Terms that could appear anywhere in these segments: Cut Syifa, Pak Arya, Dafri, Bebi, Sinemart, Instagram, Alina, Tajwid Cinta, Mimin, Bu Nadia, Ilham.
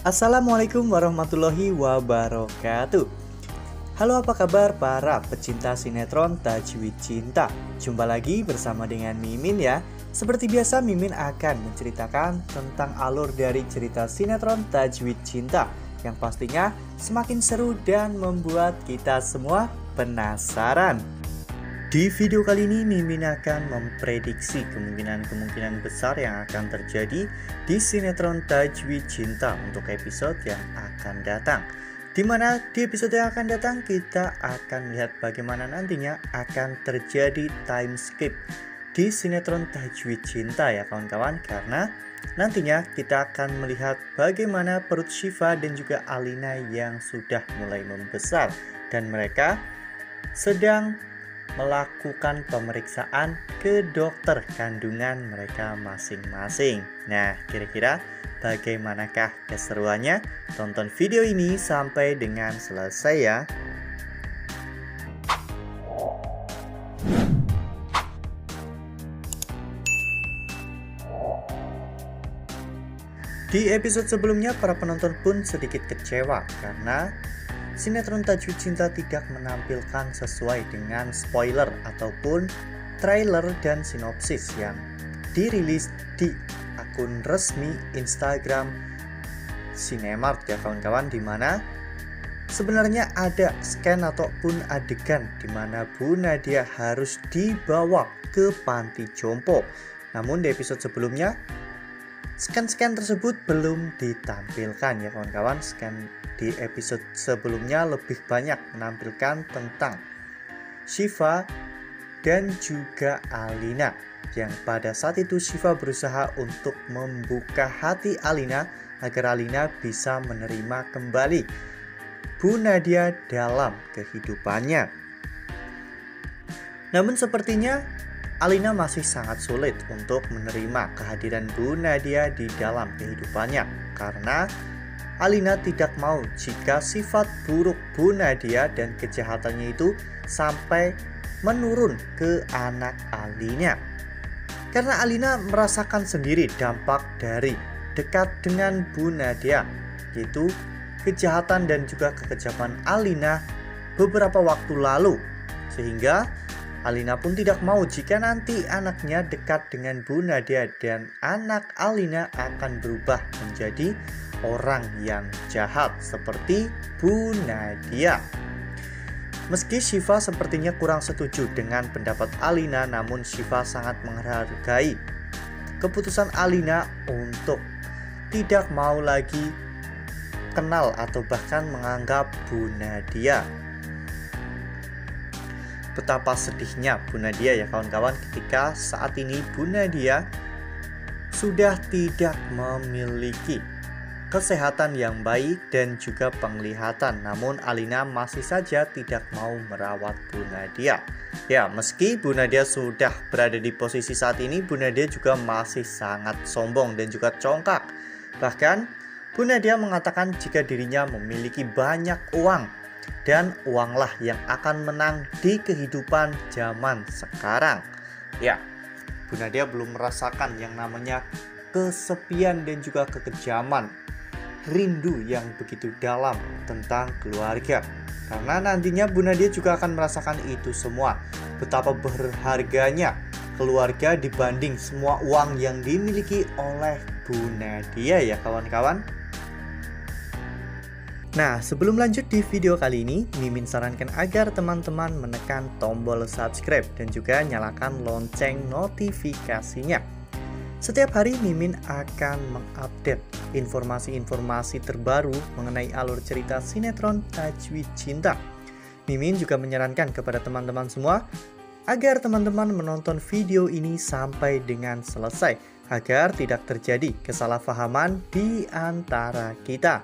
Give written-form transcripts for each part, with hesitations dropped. Assalamualaikum warahmatullahi wabarakatuh. Halo, apa kabar para pecinta sinetron Tajwid Cinta? Jumpa lagi bersama dengan Mimin ya. Seperti biasa Mimin akan menceritakan tentang alur dari cerita sinetron Tajwid Cinta yang pastinya semakin seru dan membuat kita semua penasaran. Di video kali ini Mimin akan memprediksi kemungkinan besar yang akan terjadi di sinetron Tajwid Cinta untuk episode yang akan datang. Dimana di episode yang akan datang kita akan melihat bagaimana nantinya akan terjadi time skip di sinetron Tajwid Cinta ya kawan-kawan. Karena nantinya kita akan melihat bagaimana perut Syifa dan juga Alina yang sudah mulai membesar. Dan mereka sedang melakukan pemeriksaan ke dokter kandungan mereka masing-masing. Nah, kira-kira bagaimanakah keseruannya? Tonton video ini sampai dengan selesai ya. Di episode sebelumnya para penonton pun sedikit kecewa karena sinetron Tajwid Cinta tidak menampilkan sesuai dengan spoiler ataupun trailer dan sinopsis yang dirilis di akun resmi Instagram Sinemart ya kawan-kawan, dimana sebenarnya ada scan ataupun adegan dimana Bu Nadia harus dibawa ke panti jompo. Namun di episode sebelumnya scan-scan tersebut belum ditampilkan ya kawan-kawan. Scan di episode sebelumnya lebih banyak menampilkan tentang Syifa dan juga Alina, yang pada saat itu Syifa berusaha untuk membuka hati Alina agar Alina bisa menerima kembali Bu Nadia dalam kehidupannya. Namun sepertinya Alina masih sangat sulit untuk menerima kehadiran Bu Nadia di dalam kehidupannya karena Alina tidak mau jika sifat buruk Bu Nadia dan kejahatannya itu sampai menurun ke anak Alina. Karena Alina merasakan sendiri dampak dari dekat dengan Bu Nadia, yaitu kejahatan dan juga kekejaman Alina beberapa waktu lalu. Sehingga Alina pun tidak mau jika nanti anaknya dekat dengan Bu Nadia dan anak Alina akan berubah menjadi orang yang jahat seperti Bu Nadia. Meski Syifa sepertinya kurang setuju dengan pendapat Alina, namun Syifa sangat menghargai keputusan Alina untuk tidak mau lagi kenal atau bahkan menganggap Bu Nadia. Betapa sedihnya Bu Nadia ya kawan-kawan ketika saat ini Bu Nadia sudah tidak memiliki kesehatan yang baik dan juga penglihatan. Namun Alina masih saja tidak mau merawat Bu Nadia. Ya, meski Bu Nadia sudah berada di posisi saat ini, Bu Nadia juga masih sangat sombong dan juga congkak. Bahkan Bu Nadia mengatakan jika dirinya memiliki banyak uang dan uanglah yang akan menang di kehidupan zaman sekarang. Ya, Bu Nadia belum merasakan yang namanya kesepian dan juga kekejaman, rindu yang begitu dalam tentang keluarga. Karena nantinya Bu Nadia juga akan merasakan itu semua, betapa berharganya keluarga dibanding semua uang yang dimiliki oleh Bu Nadia ya kawan-kawan. Nah, sebelum lanjut di video kali ini, Mimin sarankan agar teman-teman menekan tombol subscribe dan juga nyalakan lonceng notifikasinya. Setiap hari Mimin akan mengupdate informasi-informasi terbaru mengenai alur cerita sinetron Tajwid Cinta. Mimin juga menyarankan kepada teman-teman semua agar teman-teman menonton video ini sampai dengan selesai agar tidak terjadi kesalahpahaman di antara kita.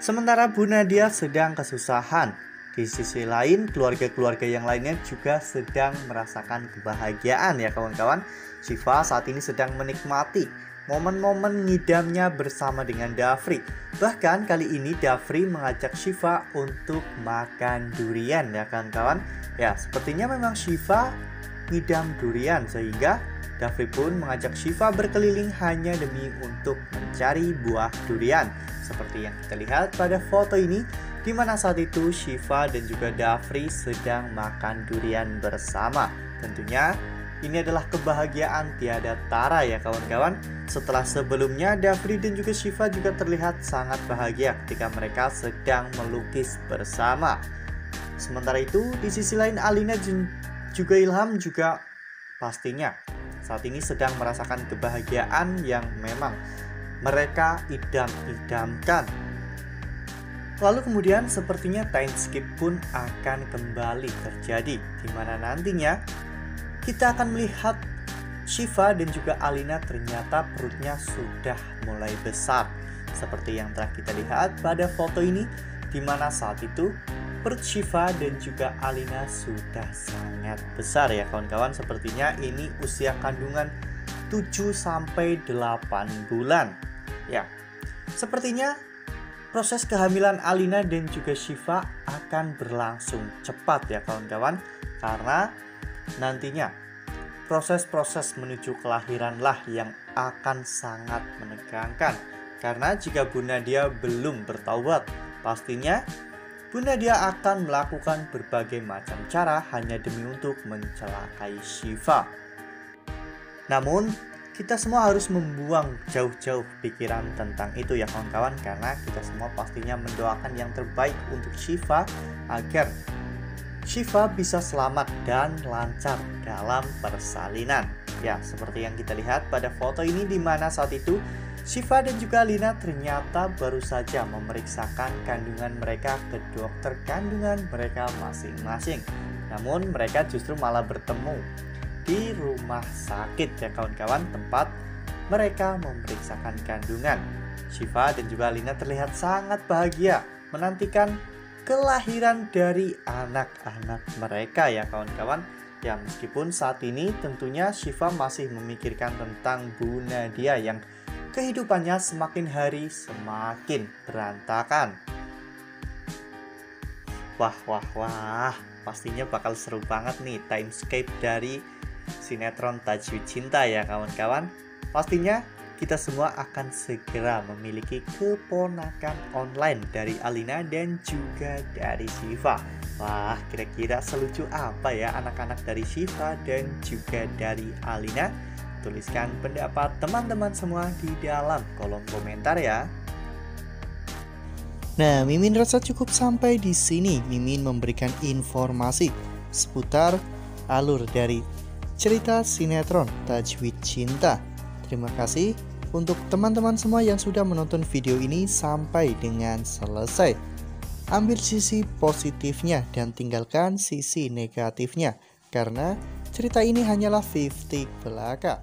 Sementara Bu Nadia sedang kesusahan, di sisi lain keluarga-keluarga yang lainnya juga sedang merasakan kebahagiaan ya kawan-kawan. Syifa saat ini sedang menikmati momen-momen ngidamnya bersama dengan Dafri. Bahkan kali ini Dafri mengajak Syifa untuk makan durian ya kawan-kawan. Ya, sepertinya memang Syifa ngidam durian sehingga Dafri pun mengajak Syifa berkeliling hanya demi untuk mencari buah durian. Seperti yang kita lihat pada foto ini, di mana saat itu Syifa dan juga Dafri sedang makan durian bersama. Tentunya ini adalah kebahagiaan tiada tara ya kawan-kawan. Setelah sebelumnya Dafri dan juga Syifa juga terlihat sangat bahagia ketika mereka sedang melukis bersama. Sementara itu di sisi lain Alina juga Ilham juga pastinya saat ini sedang merasakan kebahagiaan yang memang mereka idam-idamkan. Lalu kemudian sepertinya time skip pun akan kembali terjadi, di mana nantinya kita akan melihat Syifa dan juga Alina ternyata perutnya sudah mulai besar. Seperti yang telah kita lihat pada foto ini, di mana saat itu perut Syifa dan juga Alina sudah sangat besar ya kawan-kawan. Sepertinya ini usia kandungan 7-8 bulan. Ya, sepertinya proses kehamilan Alina dan juga Syifa akan berlangsung cepat ya kawan-kawan. Karena nantinya proses-proses menuju kelahiranlah yang akan sangat menegangkan. Karena jika Bu Nadia belum bertaubat, pastinya Bu Nadia akan melakukan berbagai macam cara hanya demi untuk mencelakai Syifa. Namun kita semua harus membuang jauh-jauh pikiran tentang itu ya kawan-kawan. Karena kita semua pastinya mendoakan yang terbaik untuk Syifa agar Syifa bisa selamat dan lancar dalam persalinan. Ya, seperti yang kita lihat pada foto ini, di mana saat itu Syifa dan juga Alina ternyata baru saja memeriksakan kandungan mereka ke dokter kandungan mereka masing-masing. Namun mereka justru malah bertemu di rumah sakit ya kawan-kawan, tempat mereka memeriksakan kandungan. Syifa dan juga Alina terlihat sangat bahagia menantikan kelahiran dari anak-anak mereka ya kawan-kawan. Ya, meskipun saat ini tentunya Syifa masih memikirkan tentang Bu Nadia yang kehidupannya semakin hari semakin berantakan. Wah wah wah, pastinya bakal seru banget nih timescape dari sinetron Tajwid Cinta ya kawan-kawan. Pastinya kita semua akan segera memiliki keponakan online dari Alina dan juga dari Syifa. Wah, kira-kira selucu apa ya anak-anak dari Syifa dan juga dari Alina? Tuliskan pendapat teman-teman semua di dalam kolom komentar ya. Nah, Mimin rasa cukup sampai di sini. Mimin memberikan informasi seputar alur dari cerita sinetron Tajwid Cinta. Terima kasih untuk teman-teman semua yang sudah menonton video ini sampai dengan selesai. Ambil sisi positifnya dan tinggalkan sisi negatifnya, karena cerita ini hanyalah 50 belaka.